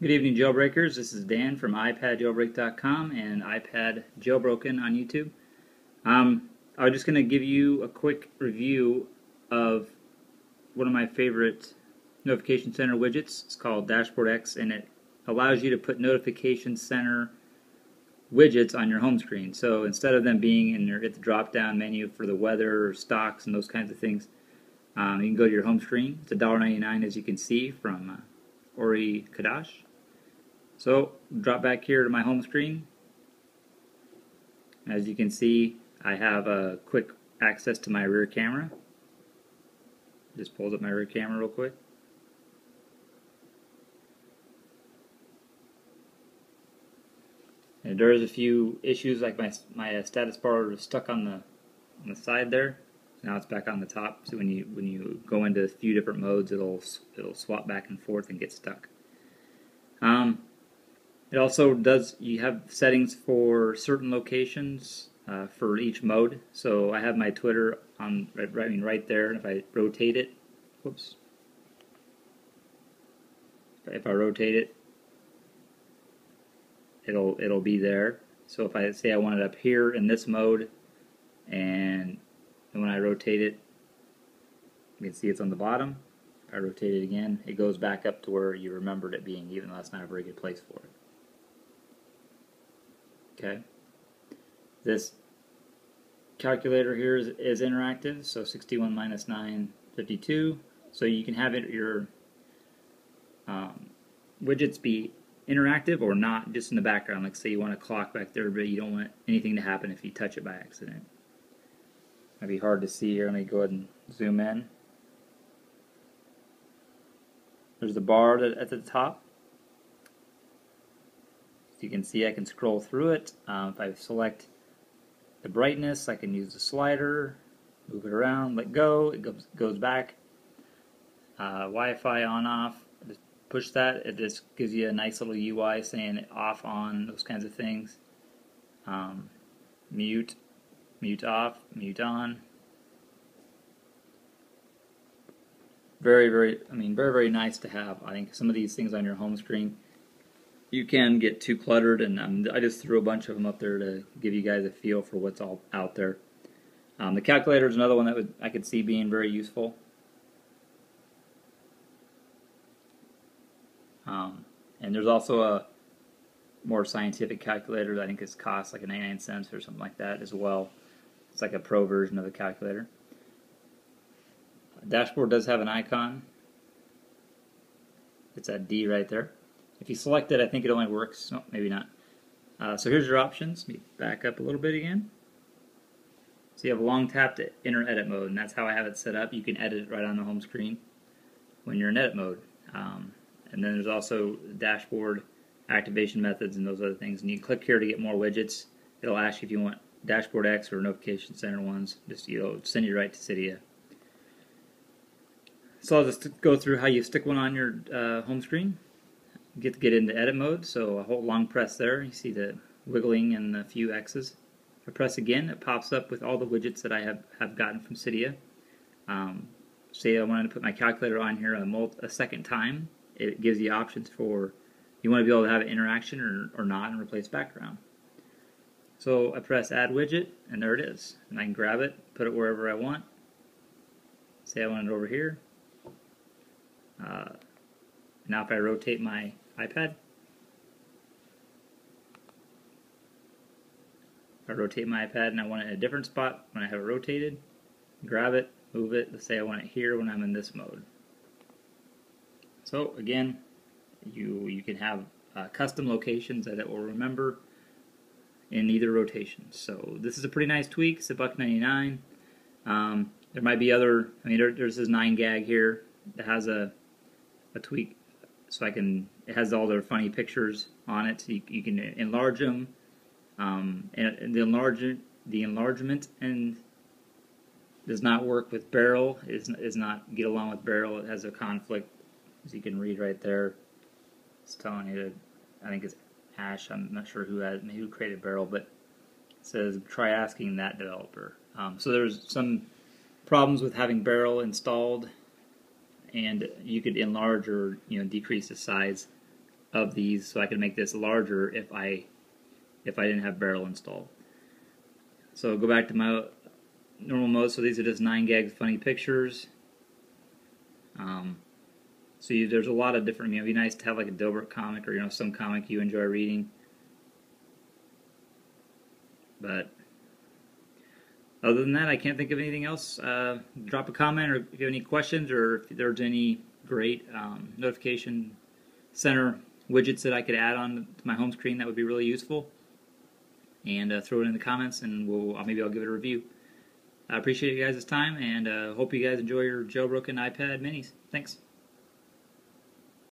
Good evening, jailbreakers. This is Dan from iPadJailbroken.com and iPadJailbroken on YouTube. I'm just going to give you a quick review of one of my favorite Notification Center widgets. It's called Dashboard X, and it allows you to put Notification Center widgets on your home screen. So instead of them being in your drop-down menu for the weather or stocks and those kinds of things, you can go to your home screen. It's $1.99, as you can see, from Ori Kadash. So drop back here to my home screen. As you can see, I have a quick access to my rear camera. Just pulls up my rear camera real quick. And there's a few issues, like my status bar was stuck on the side there. Now it's back on the top. So when you go into a few different modes, it'll swap back and forth and get stuck. It also does. You have settings for certain locations for each mode. So I have my Twitter on right there. And if I rotate it, whoops. If I rotate it, it'll be there. So if I say I want it up here in this mode, and when I rotate it, you can see it's on the bottom. If I rotate it again, it goes back up to where you remembered it being, even though that's not a very good place for it. Okay. This calculator here is interactive, so 61 minus 9, 52. So you can have your widgets be interactive or not, just in the background. Like say you want a clock back there, but you don't want anything to happen if you touch it by accident. Might be hard to see here. Let me go ahead and zoom in. There's the bar at the top. As you can see, I can scroll through it. If I select the brightness, I can use the slider, move it around, let go. It goes back. Wi-Fi on, off. Just push that. It just gives you a nice little UI saying off, on, those kinds of things. Mute. Mute off, mute on. Very, very nice to have. I think some of these things on your home screen, you can get too cluttered, and I just threw a bunch of them up there to give you guys a feel for what's all out there. The calculator is another one that I could see being very useful. And there's also a more scientific calculator that I think costs like 99 cents or something like that as well. It's like a pro version of the calculator. Dashboard does have an icon. It's that D right there. If you select it, I think it only works. No, maybe not. So here's your options. Let me back up a little bit again. So you have a long tap to enter edit mode, and that's how I have it set up. You can edit it right on the home screen when you're in edit mode. And then there's also dashboard activation methods and those other things. And you click here to get more widgets. It'll ask you if you want Dashboard X or Notification Center ones. Just, you know, send you right to Cydia. So I'll just go through how you stick one on your home screen. Get into edit mode. So a whole long press there. You see the wiggling and the few X's. If I press again, it pops up with all the widgets that I have gotten from Cydia. Say I wanted to put my calculator on here a second time. It gives you options for you want to be able to have an interaction or not, and replace background. So I press add widget, and there it is. And I can grab it, put it wherever I want. Say I want it over here. Now if I rotate my iPad, and I want it in a different spot when I have it rotated, grab it, move it. Let's say I want it here when I'm in this mode. So again, you can have custom locations that it will remember in either rotation. So this is a pretty nice tweak. It's $1.99. There might be other. I mean, there's this 9gag here that has a tweak, so it has all their funny pictures on it. So you can enlarge them, and the enlargement and does not work with Barrel. Is not get along with Barrel. It has a conflict, as you can read right there. It's telling you to, I think it's Ash, I'm not sure who created Barrel, but it says try asking that developer. So there's some problems with having Barrel installed, and you could enlarge or decrease the size of these so I could make this larger if I didn't have Barrel installed. So go back to my normal mode. So these are just 9gag funny pictures. So there's a lot of different, it'd be nice to have like a Dilbert comic or some comic you enjoy reading. But other than that, I can't think of anything else. Drop a comment, or if you have any questions, or if there's any great notification center widgets that I could add on to my home screen, that would be really useful. And throw it in the comments, and maybe I'll give it a review. I appreciate you guys' time, and hope you guys enjoy your jailbroken iPad minis. Thanks.